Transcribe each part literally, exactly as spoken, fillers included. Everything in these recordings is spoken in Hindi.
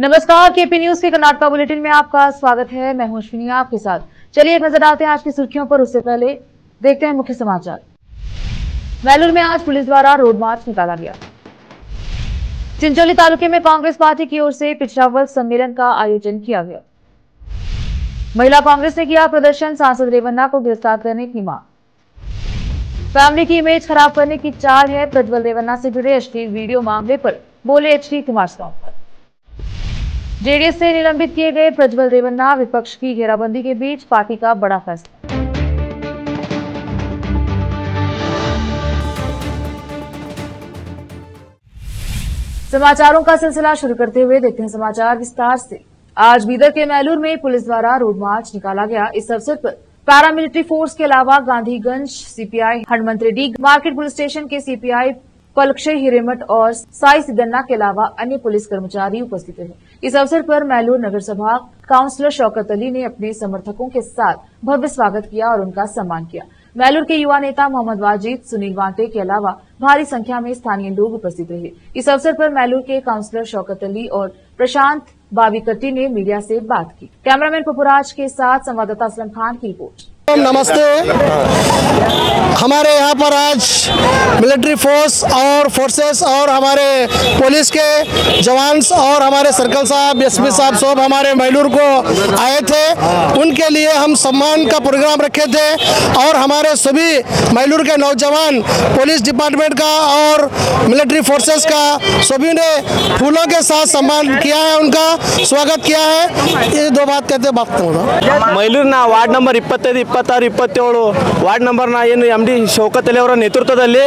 नमस्कार, केपी न्यूज के कर्नाटका बुलेटिन में आपका स्वागत है। मैं हूं अश्विनी आपके साथ। चलिए एक नजर डालते हैं आज की सुर्खियों पर। उससे पहले देखते हैं मुख्य समाचार। मैलूर में आज पुलिस द्वारा रोड मार्च निकाला गया। चिंचोली तालुके में कांग्रेस पार्टी की ओर से पिछड़ा वर्ग सम्मेलन का आयोजन किया गया। महिला कांग्रेस ने किया प्रदर्शन, सांसद रेवन्ना को गिरफ्तार करने की मांग। फैमिली की इमेज खराब करने की चाल है, प्रज्वल रेवन्ना से जुड़े एच डी वीडियो मामले पर बोले एच डी कुमारस्वामी। जेडीएस से निलंबित किए गए प्रज्वल रेवन्ना, विपक्ष की घेराबंदी के बीच पार्टी का बड़ा फैसला। समाचारों का सिलसिला शुरू करते हुए देखते हैं समाचार विस्तार से। आज बीदर के मैलूर में पुलिस द्वारा रोड मार्च निकाला गया। इस अवसर पर पैरामिलिट्री फोर्स के अलावा Gandhiganj CPI Hanumant Reddy, market police station के सीपीआई पलक्षी हिरेमठ और साई सिद्धन्ना के अलावा अन्य पुलिस कर्मचारी उपस्थित रहे। इस अवसर पर मैलूर नगर सभा काउंसलर शौकत अली ने अपने समर्थकों के साथ भव्य स्वागत किया और उनका सम्मान किया। मैलूर के युवा नेता मोहम्मद वाजिद, सुनील वांटे के अलावा भारी संख्या में स्थानीय लोग उपस्थित रहे। इस अवसर पर मैलूर के काउंसलर शौकत अली और प्रशांत बाविकट्टी ने मीडिया से बात की। कैमरामैन भुपराज के साथ संवाददाता असलम खान की रिपोर्ट। नमस्ते। हमारे यहाँ पर आज मिलिट्री फोर्स और फोर्सेस और हमारे पुलिस के जवान्स और हमारे सर्कल साहब, एसपी साहब सब हमारे मैलूर को आए थे। उनके लिए हम सम्मान का प्रोग्राम रखे थे और हमारे सभी मैलूर के नौजवान पुलिस डिपार्टमेंट का और मिलिट्री फोर्सेस का सभी ने फूलों के साथ सम्मान किया है, उनका स्वागत किया है। ये दो बात कहते वक्त मैलूर ना वार्ड नंबर इपत्तैद इपत्तार इपत्तेळु वार्ड नंबर ना ಏನು ಎಂ ಡಿ ಶೌಕತ್ ಅಲಿ ಅವರ ನೇತೃತ್ವದಲ್ಲಿ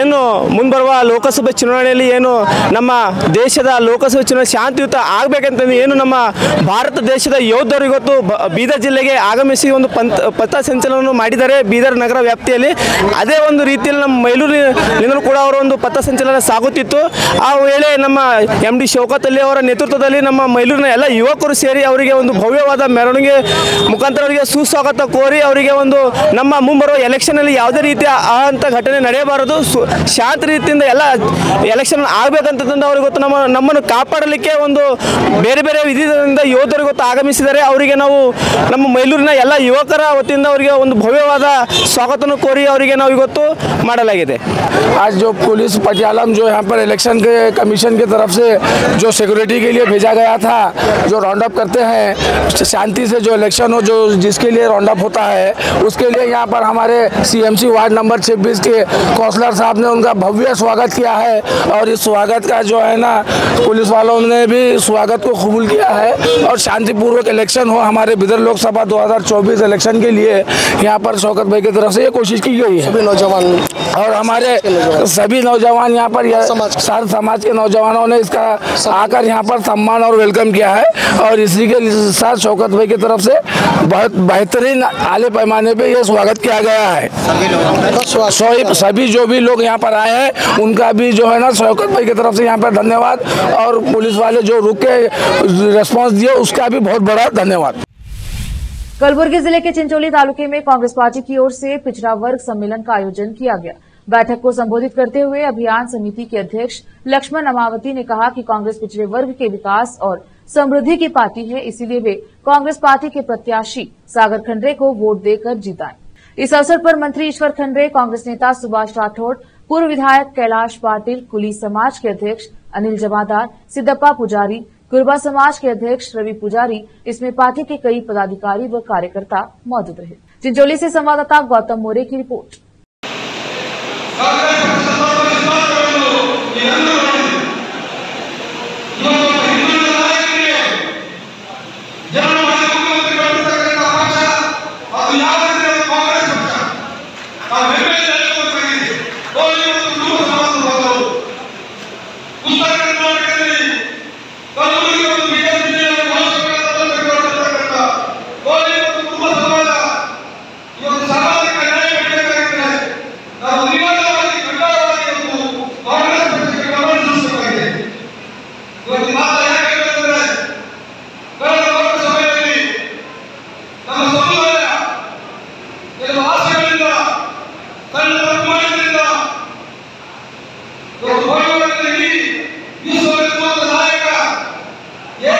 ಏನು ಮುಂಬರುವ ಲೋಕಸಭೆ ಚುನಾವಣೆಯಲ್ಲಿ ಏನು ನಮ್ಮ ದೇಶದ ಲೋಕಸಭೆ ಚುನಾವಣೆ ಶಾಂತಿಯುತ ಆಗಬೇಕಂತಂದ್ರೆ ಏನು ನಮ್ಮ ಭಾರತ ದೇಶದ ಯೋಧರು ಇವತ್ತು ಬೀದರ್ ಜಿಲ್ಲೆಗೆ ಆಗಮಿಸಿ ಒಂದು ಪಥ ಸಂಚಲನವನ್ನು ಮಾಡಿದ್ದಾರೆ ಬೀದರ್ ನಗರ ವ್ಯಾಪ್ತಿಯಲ್ಲಿ। ಅದೇ ಒಂದು ರೀತಿಯಲ್ಲಿ ನಮ್ಮ ಮೈಲೂರಿನಿಂದಲೂ ಕೂಡ ಅವರ ಒಂದು ಪಥ ಸಂಚಲನ ಸಾಗುತ್ತಿತ್ತು। ಆ ವೇಳೆ ನಮ್ಮ ಎಂ ಡಿ ಶೌಕತ್ ಅಲಿ ಅವರ ನೇತೃತ್ವದಲ್ಲಿ ನಮ್ಮ ಮೈಲೂರಿನ ಎಲ್ಲ ಯುವಕರು ಸೇರಿ ಅವರಿಗೆ ಒಂದು ಭವ್ಯವಾದ ಮೆರವಣಿಗೆ ಮುಖಾಂತರ ಅವರಿಗೆ ಸುಸ್ವಾಗತ ಕೋರಿ ಅವರಿಗೆ ಒಂದು ನಮ್ಮ ಮುಂಬರುವ ಎಲೆಕ್ಷನ್ ಯಾವುದೇ ರೀತಿಯ ಆಂತ ಘಟನೆ ನಡೆಯಬಾರದು, ಶಾಂತ ರೀತಿಯಿಂದ ಎಲ್ಲ ಎಲೆಕ್ಷನ್ ಆಗಬೇಕಂತಂದ್ರೆ ಅವರಿಗೆ ಗೊತ್ತು ನಮ್ಮ ನಮ್ಮನ್ನು ಕಾಪಾಡಲಿಕ್ಕೆ ಒಂದು ಬೇರೆ ಬೇರೆ ವಿಧದಿಂದ ಯೋಧರು ಗೊತ್ತು ಆಗಮಿಸಿದರೆ ಅವರಿಗೆ ನಾವು ನಮ್ಮ ಮೈಲೂರಿನ ಎಲ್ಲ ಯುವಕರ ವತಿಯಿಂದ ಅವರಿಗೆ ಒಂದು ಭವ್ಯವಾದ ಸ್ವಾಗತವನ್ನು ಕೋರಿ ಅವರಿಗೆ ನಾವು ಇವತ್ತು ಮಾಡಲಾಗಿದೆ। आज जो पुलिस पटियाला में जो यहाँ पर इलेक्शन के कमीशन की तरफ से जो सिक्योरिटी के लिए भेजा गया था, जो राउंड अप करते हैं शांति से जो इलेक्शन हो, जो जिसके लिए राउंड अप होता है, उसके लिए यहाँ पर हमारे सीएमसी वार्ड नंबर छब्बीस के काउंसलर साहब ने उनका भव्य स्वागत किया है और इस स्वागत का जो है ना पुलिस वालों ने भी स्वागत को कबूल किया है और शांतिपूर्वक इलेक्शन हो हमारे बिदर लोकसभा दो हज़ार चौबीस इलेक्शन के लिए यहाँ पर शौकत भाई की तरफ से ये कोशिश की गई है। सभी नौजवान और हमारे सभी नौजवान यहाँ पर सारे समाज के नौजवानों ने इसका आकर यहाँ पर सम्मान और वेलकम किया है और इसी के साथ शौकत भाई की तरफ से बहुत बेहतरीन आले पैमाने पर यह स्वागत किया गया है। सभी सभी जो भी लोग यहाँ पर आए हैं उनका भी जो है ना शौकत भाई की तरफ से यहाँ पर धन्यवाद और पुलिस वाले जो रुक के रेस्पॉन्स दिए उसका भी बहुत बड़ा धन्यवाद। कलबुर्गी जिले के चिंचोली तालुके में कांग्रेस पार्टी की ओर से पिछड़ा वर्ग सम्मेलन का आयोजन किया गया। बैठक को संबोधित करते हुए अभियान समिति के अध्यक्ष लक्ष्मण अमावती ने कहा कि कांग्रेस पिछड़े वर्ग के विकास और समृद्धि की पार्टी है, इसीलिए वे कांग्रेस पार्टी के प्रत्याशी सागर खंडरे को वोट देकर जीताएं। इस अवसर पर मंत्री ईश्वर खंडरे, कांग्रेस नेता सुभाष राठौड़, पूर्व विधायक कैलाश पाटिल, कुली समाज के अध्यक्ष अनिल जमादार, सिद्धप्पा पुजारी, कुर्बा समाज के अध्यक्ष रवि पुजारी, इसमें पार्टी के कई पदाधिकारी व कार्यकर्ता मौजूद रहे। चिंचोली से संवाददाता गौतम मोरे की रिपोर्ट। Yeah.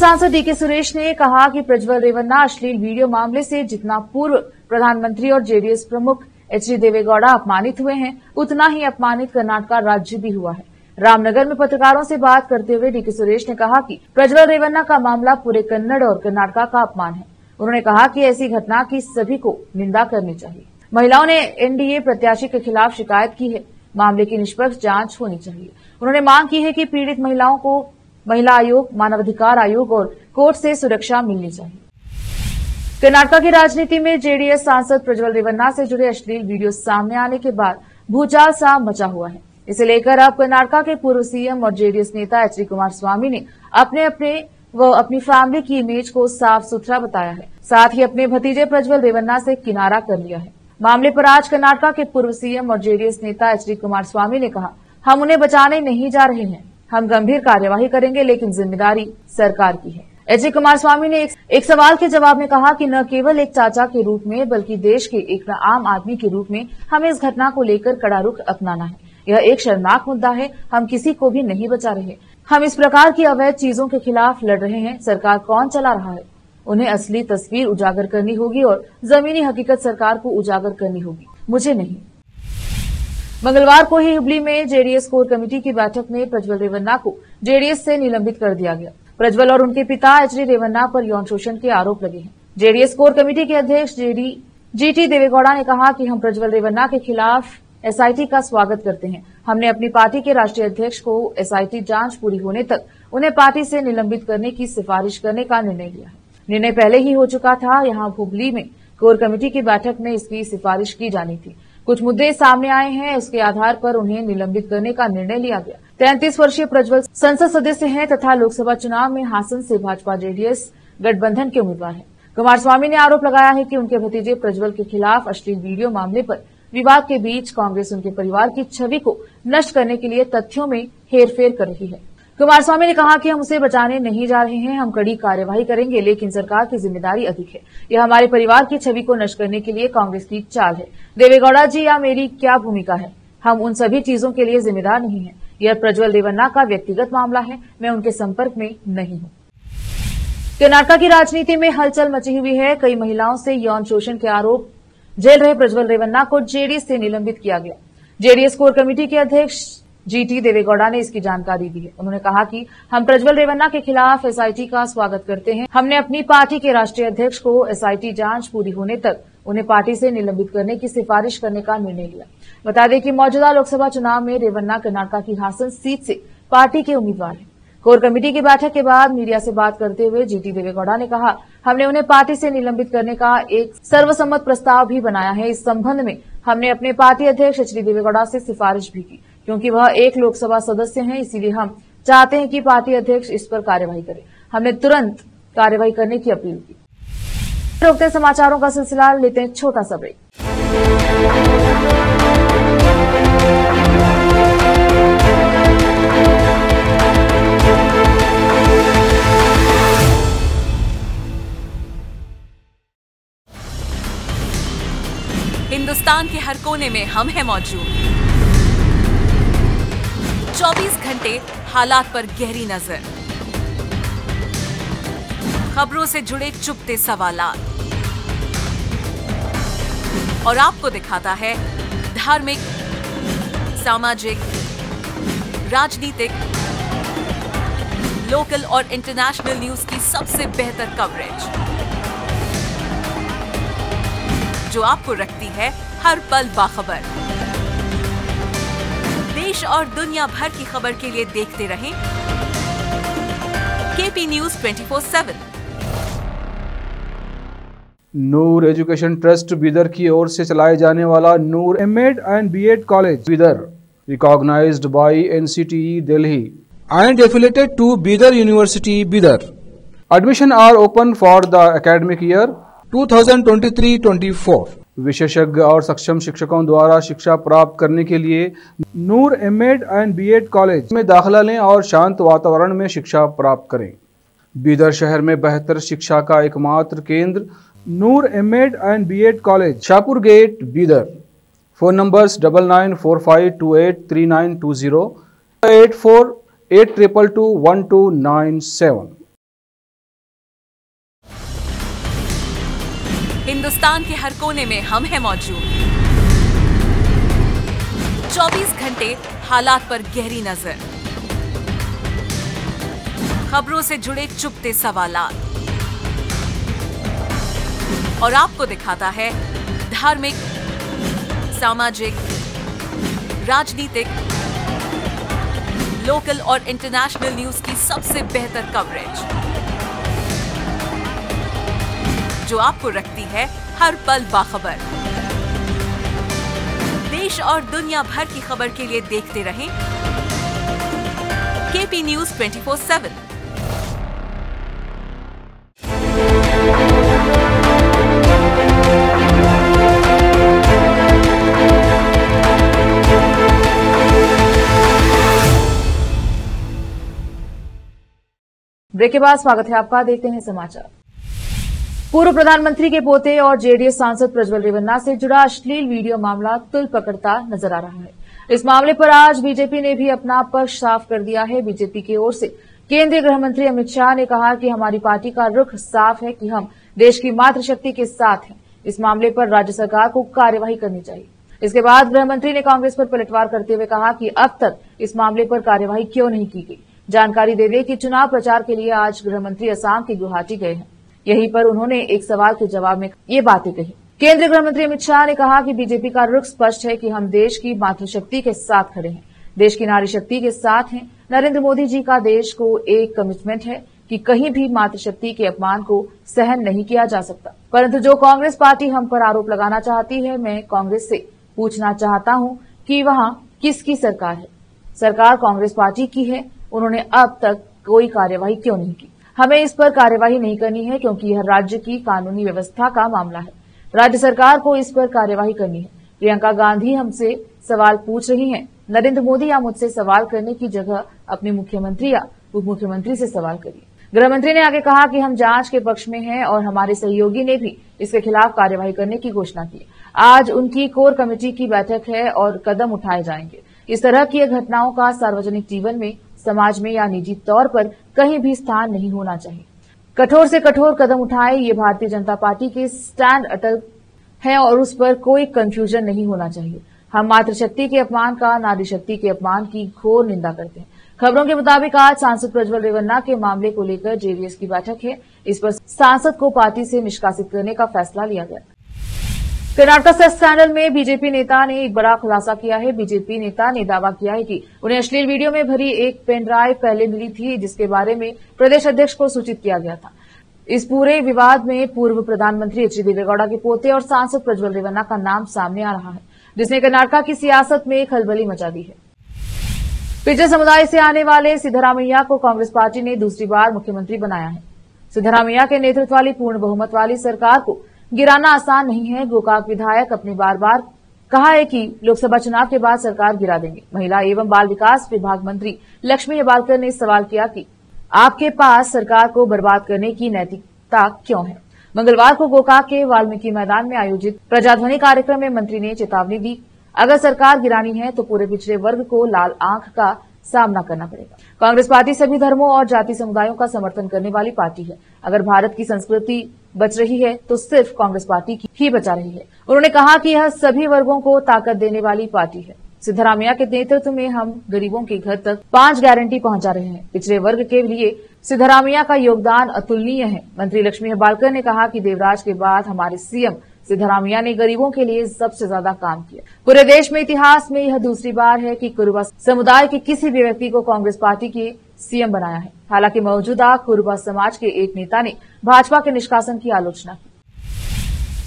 सांसद डी के सुरेश ने कहा कि प्रज्वल रेवन्ना अश्लील वीडियो मामले से जितना पूर्व प्रधानमंत्री और जेडीएस प्रमुख एच डी देवेगौड़ा अपमानित हुए हैं, उतना ही अपमानित कर्नाटक राज्य भी हुआ है। रामनगर में पत्रकारों से बात करते हुए डी के सुरेश ने कहा कि प्रज्वल रेवन्ना का मामला पूरे कन्नड़ और कर्नाटक का अपमान है। उन्होंने कहा कि ऐसी घटना की सभी को निंदा करनी चाहिए। महिलाओं ने एनडीए प्रत्याशी के खिलाफ शिकायत की है, मामले की निष्पक्ष जांच होनी चाहिए। उन्होंने मांग की है कि पीड़ित महिलाओं को महिला आयोग, मानवाधिकार आयोग और कोर्ट से सुरक्षा मिलनी चाहिए। कर्नाटक की राजनीति में जेडीएस सांसद प्रज्वल रेवन्ना से जुड़े अश्लील वीडियो सामने आने के बाद भूचाल सा मचा हुआ है। इसे लेकर अब कर्नाटक के पूर्व सीएम और जेडीएस नेता एच डी कुमारस्वामी ने अपने अपने व अपनी फैमिली की इमेज को साफ सुथरा बताया है, साथ ही अपने भतीजे प्रज्वल रेवन्ना से किनारा कर लिया है। मामले पर आज कर्नाटक के पूर्व सीएम और जेडीएस नेता एच डी कुमारस्वामी ने कहा, हम उन्हें बचाने नहीं जा रहे हैं, हम गंभीर कार्यवाही करेंगे, लेकिन जिम्मेदारी सरकार की है। एच डी कुमारस्वामी ने एक, एक सवाल के जवाब में कहा कि न केवल एक चाचा के रूप में बल्कि देश के एक आम आदमी के रूप में हमें इस घटना को लेकर कड़ा रुख अपनाना है। यह एक शर्मनाक मुद्दा है, हम किसी को भी नहीं बचा रहे। हम इस प्रकार की अवैध चीजों के खिलाफ लड़ रहे हैं। सरकार कौन चला रहा है, उन्हें असली तस्वीर उजागर करनी होगी और जमीनी हकीकत सरकार को उजागर करनी होगी, मुझे नहीं। मंगलवार को ही हुबली में जेडीएस कोर कमेटी की बैठक में प्रज्वल रेवन्ना को जेडीएस से निलंबित कर दिया गया। प्रज्वल और उनके पिता एच डी रेवन्ना पर यौन शोषण के आरोप लगे हैं। जेडीएस कोर कमेटी के अध्यक्ष जी टी देवेगौड़ा ने कहा कि हम प्रज्वल रेवन्ना के खिलाफ एसआईटी का स्वागत करते हैं। हमने अपनी पार्टी के राष्ट्रीय अध्यक्ष को एसआईटी जांच पूरी होने तक उन्हें पार्टी से निलंबित करने की सिफारिश करने का निर्णय लिया है। निर्णय पहले ही हो चुका था। यहाँ हुबली में कोर कमेटी की बैठक में इसकी सिफारिश की जानी थी। कुछ मुद्दे सामने आए हैं, उसके आधार पर उन्हें निलंबित करने का निर्णय लिया गया। तैंतीस वर्षीय प्रज्वल संसद सदस्य हैं तथा लोकसभा चुनाव में हासन से भाजपा जेडीएस गठबंधन के उम्मीदवार हैं। कुमारस्वामी ने आरोप लगाया है कि उनके भतीजे प्रज्वल के खिलाफ अश्लील वीडियो मामले पर विवाद के बीच कांग्रेस उनके परिवार की छवि को नष्ट करने के लिए तथ्यों में हेरफेर कर रही है। कुमारस्वामी ने कहा कि हम उसे बचाने नहीं जा रहे हैं, हम कड़ी कार्यवाही करेंगे, लेकिन सरकार की जिम्मेदारी अधिक है। यह हमारे परिवार की छवि को नष्ट करने के लिए कांग्रेस की चाल है। देवेगौड़ा जी या मेरी क्या भूमिका है? हम उन सभी चीजों के लिए जिम्मेदार नहीं हैं। यह प्रज्वल रेवन्ना का व्यक्तिगत मामला है, मैं उनके संपर्क में नहीं हूँ। कर्नाटक की राजनीति में हलचल मची हुई है। कई महिलाओं से यौन शोषण के आरोप झेल रहे प्रज्वल रेवन्ना को जेडीएस से निलंबित किया गया। जेडीएस कोर कमेटी के अध्यक्ष जी टी देवेगौड़ा ने इसकी जानकारी दी है। उन्होंने कहा कि हम प्रज्वल रेवन्ना के खिलाफ एसआईटी का स्वागत करते हैं। हमने अपनी पार्टी के राष्ट्रीय अध्यक्ष को एसआईटी जांच पूरी होने तक उन्हें पार्टी से निलंबित करने की सिफारिश करने का निर्णय लिया। बता दें कि मौजूदा लोकसभा चुनाव में रेवन्ना कर्नाटक की हासन सीट से पार्टी के उम्मीदवार हैं। कोर कमेटी की बैठक के बाद मीडिया से बात करते हुए जी टी देवेगौड़ा ने कहा, हमने उन्हें पार्टी से निलंबित करने का एक सर्वसम्मत प्रस्ताव भी बनाया है। इस संबंध में हमने अपने पार्टी अध्यक्ष एच डी देवेगौड़ा से सिफारिश भी की, क्योंकि वह एक लोकसभा सदस्य हैं, इसीलिए हम चाहते हैं कि पार्टी अध्यक्ष इस पर कार्यवाही करें। हमने तुरंत कार्यवाही करने की अपील की। रोकते समाचारों का सिलसिला, लेते हैं छोटा सा ब्रेक। हिंदुस्तान के हर कोने में हम हैं मौजूद, चौबीस घंटे हालात पर गहरी नजर, खबरों से जुड़े चुपते सवालात और आपको दिखाता है धार्मिक, सामाजिक, राजनीतिक, लोकल और इंटरनेशनल न्यूज की सबसे बेहतर कवरेज जो आपको रखती है हर पल बाखबर। देश और दुनिया भर की खबर के लिए देखते रहें KP news twenty four seven. Noor education trust Bidar की ओर से चलाए जाने वाला Noor M Ed and B Ed college Bidar, recognised by N C T E Delhi and affiliated to Bidar university Bidar. Admission are open for the academic year two thousand twenty three twenty four. विशेषज्ञ और सक्षम शिक्षकों द्वारा शिक्षा प्राप्त करने के लिए Noor M Ed and B Ed college में दाखिला लें और शांत वातावरण में शिक्षा प्राप्त करें। बिदर शहर में बेहतर शिक्षा का एकमात्र केंद्र Noor M Ed and B Ed college, Shahpur gate, Bidar. Phone numbers double nine four five two eight three nine two zero, eight four eight triple two one two nine seven. Hindustan के हर कोने में हम हैं मौजूद, चौबीस घंटे हालात पर गहरी नजर, खबरों से जुड़े चुपते सवालात और आपको दिखाता है धार्मिक, सामाजिक, राजनीतिक, लोकल और इंटरनेशनल न्यूज की सबसे बेहतर कवरेज जो आपको रखती है हर पल बाखबर। देश और दुनिया भर की खबर के लिए देखते रहें KP news twenty four seven. Break के बाद स्वागत है आपका, देखते हैं समाचार। पूर्व प्रधानमंत्री के पोते और जे डी एस सांसद प्रज्वल रेवन्ना से जुड़ा अश्लील वीडियो मामला तुल पकड़ता नजर आ रहा है। इस मामले पर आज बीजेपी ने भी अपना पक्ष साफ कर दिया है। बीजेपी की ओर से केंद्रीय गृह मंत्री अमित शाह ने कहा कि हमारी पार्टी का रुख साफ है कि हम देश की मातृशक्ति के साथ हैं। इस मामले पर राज्य सरकार को कार्यवाही करनी चाहिए। इसके बाद गृह मंत्री ने कांग्रेस पर पलटवार करते हुए कहा कि अब तक इस मामले पर कार्यवाही क्यों नहीं की गई। जानकारी दे दें कि चुनाव प्रचार के लिए आज गृह मंत्री असम के गुवाहाटी गए हैं। यहीं पर उन्होंने एक सवाल के जवाब में ये बातें कही। केंद्रीय गृह मंत्री अमित शाह ने कहा कि बीजेपी का रुख स्पष्ट है कि हम देश की मातृशक्ति के साथ खड़े हैं, देश की नारी शक्ति के साथ हैं। नरेंद्र मोदी जी का देश को एक कमिटमेंट है कि कहीं भी मातृशक्ति के अपमान को सहन नहीं किया जा सकता। परंतु जो कांग्रेस पार्टी हम पर आरोप लगाना चाहती है, मैं कांग्रेस से पूछना चाहता हूं कि वहां किसकी सरकार है। सरकार कांग्रेस पार्टी की है, उन्होंने अब तक कोई कार्यवाही क्यों नहीं की। हमें इस पर कार्यवाही नहीं करनी है क्योंकि यह राज्य की कानूनी व्यवस्था का मामला है। राज्य सरकार को इस पर कार्यवाही करनी है। प्रियंका गांधी हमसे सवाल पूछ रही हैं। नरेंद्र मोदी या मुझसे सवाल करने की जगह अपने मुख्यमंत्री या उप मुख्यमंत्री से सवाल करिए। गृह मंत्री ने आगे कहा कि हम जांच के पक्ष में हैं और हमारे सहयोगी ने भी इसके खिलाफ कार्यवाही करने की घोषणा की। आज उनकी कोर कमेटी की बैठक है और कदम उठाए जाएंगे। इस तरह की घटनाओं का सार्वजनिक जीवन में, समाज में या निजी तौर पर कहीं भी स्थान नहीं होना चाहिए। कठोर से कठोर कदम उठाए, ये भारतीय जनता पार्टी के स्टैंड अटल है और उस पर कोई कंफ्यूजन नहीं होना चाहिए। हम मातृशक्ति के अपमान का, नारी शक्ति के अपमान की घोर निंदा करते हैं। खबरों के मुताबिक आज सांसद प्रज्वल रेवन्ना के मामले को लेकर जे डी एस की बैठक है। इस पर सांसद को पार्टी से निष्कासित करने का फैसला लिया गया। कर्नाटक से स्कैंडल में बीजेपी नेता ने एक बड़ा खुलासा किया है। बीजेपी नेता ने दावा किया है कि उन्हें अश्लील वीडियो में भरी एक पेनड्राइव पहले मिली थी, जिसके बारे में प्रदेश अध्यक्ष को सूचित किया गया था। इस पूरे विवाद में पूर्व प्रधानमंत्री एच डी देवेगौड़ा के पोते और सांसद प्रज्वल रेवन्ना का नाम सामने आ रहा है, जिसने कर्नाटक की सियासत में खलबली मचा दी है। पिछड़े समुदाय से आने वाले सिद्धारामैया को कांग्रेस पार्टी ने दूसरी बार मुख्यमंत्री बनाया है। सिद्धारामैया के नेतृत्व वाली पूर्ण बहुमत वाली सरकार को गिराना आसान नहीं है। गोकाक विधायक अपने बार बार कहा है कि लोकसभा चुनाव के बाद सरकार गिरा देंगे। महिला एवं बाल विकास विभाग मंत्री लक्ष्मी हेबालकर ने सवाल किया कि आपके पास सरकार को बर्बाद करने की नैतिकता क्यों है। मंगलवार को गोकाक के वाल्मीकि मैदान में आयोजित प्रजाध्वनि कार्यक्रम में मंत्री ने चेतावनी दी, अगर सरकार गिरानी है तो पूरे पिछड़े वर्ग को लाल आंख का सामना करना पड़ेगा। कांग्रेस पार्टी सभी धर्मों और जाति समुदायों का समर्थन करने वाली पार्टी है। अगर भारत की संस्कृति बच रही है तो सिर्फ कांग्रेस पार्टी की ही बचा रही है। उन्होंने कहा कि यह सभी वर्गों को ताकत देने वाली पार्टी है। सिद्धारामैया के नेतृत्व में हम गरीबों के घर तक पांच गारंटी पहुंचा रहे हैं। पिछड़े वर्ग के लिए सिद्धारामैया का योगदान अतुलनीय है। मंत्री लक्ष्मी हेबालकर ने कहा कि देवराज के बाद हमारे सीएम सिद्धारामैया ने गरीबों के लिए सबसे ज्यादा काम किया। पूरे देश में इतिहास में यह दूसरी बार है कि कोरबा समुदाय के किसी भी व्यक्ति को कांग्रेस पार्टी के सीएम बनाया है। हालांकि मौजूदा कोरबा समाज के एक नेता ने भाजपा के निष्कासन की आलोचना की।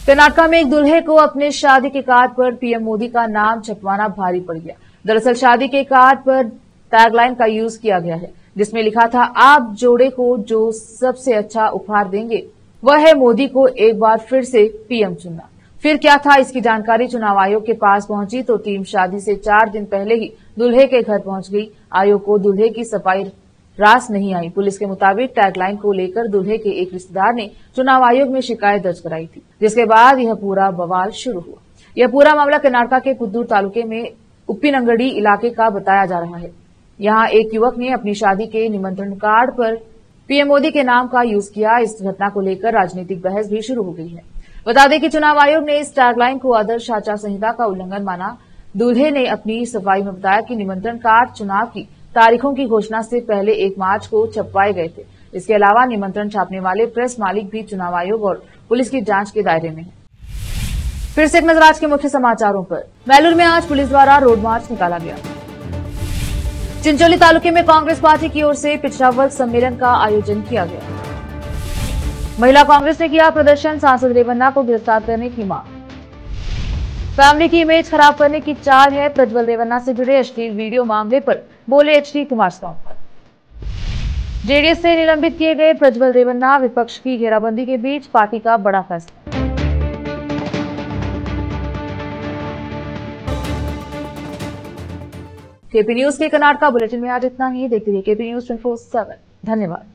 कर्नाटक में एक दूल्हे को अपने शादी के कार्ड पर पीएम मोदी का नाम छपवाना भारी पड़ गया। दरअसल शादी के कार्ड पर टैगलाइन का यूज किया गया है जिसमें लिखा था, आप जोड़े को जो सबसे अच्छा उपहार देंगे वह है मोदी को एक बार फिर से पीएम चुनना। फिर क्या था इसकी जानकारी चुनाव आयोग के पास पहुंची तो टीम शादी से चार दिन पहले ही दूल्हे के घर पहुंच गई। आयोग को दूल्हे की सफाई रास नहीं आई। पुलिस के मुताबिक टैगलाइन को लेकर दूल्हे के एक रिश्तेदार ने चुनाव आयोग में शिकायत दर्ज कराई थी, जिसके बाद यह पूरा बवाल शुरू हुआ। यह पूरा मामला कर्नाटक के कुद्दूर तालुके में उप्पिनंगडी इलाके का बताया जा रहा है। यहाँ एक युवक ने अपनी शादी के निमंत्रण कार्ड पर पीएम मोदी के नाम का यूज किया। इस घटना को लेकर राजनीतिक बहस भी शुरू हो गई है। बता दें कि चुनाव आयोग ने इस टैगलाइन को आदर्श आचार संहिता का उल्लंघन माना। दूल्हे ने अपनी सफाई में बताया कि निमंत्रण कार्ड चुनाव की तारीखों की घोषणा से पहले एक मार्च को छपवाए गए थे। इसके अलावा निमंत्रण छापने वाले प्रेस मालिक भी चुनाव आयोग और पुलिस की जांच के दायरे में हैं। फिर से एक नजर आज के मुख्य समाचारों पर। मैलूर में आज पुलिस द्वारा रोड मार्च निकाला गया। चिंचोली तालुके में कांग्रेस पार्टी की ओर से पिछड़ा वर्ग सम्मेलन का आयोजन किया गया। महिला कांग्रेस ने किया प्रदर्शन, सांसद रेवन्ना को गिरफ्तार करने की मांग। फैमिली की इमेज खराब करने की चाल है, प्रज्वल रेवन्ना से जुड़े एच डी वीडियो मामले पर बोले एच डी कुमारस्वामी। जेडीएस से निलंबित किए गए प्रज्वल रेवन्ना, विपक्ष की घेराबंदी के बीच पार्टी का बड़ा फैसला। केपी न्यूज के कर्नाटक बुलेटिन में आज इतना ही। देखते रहिए KP news twenty four seven. धन्यवाद।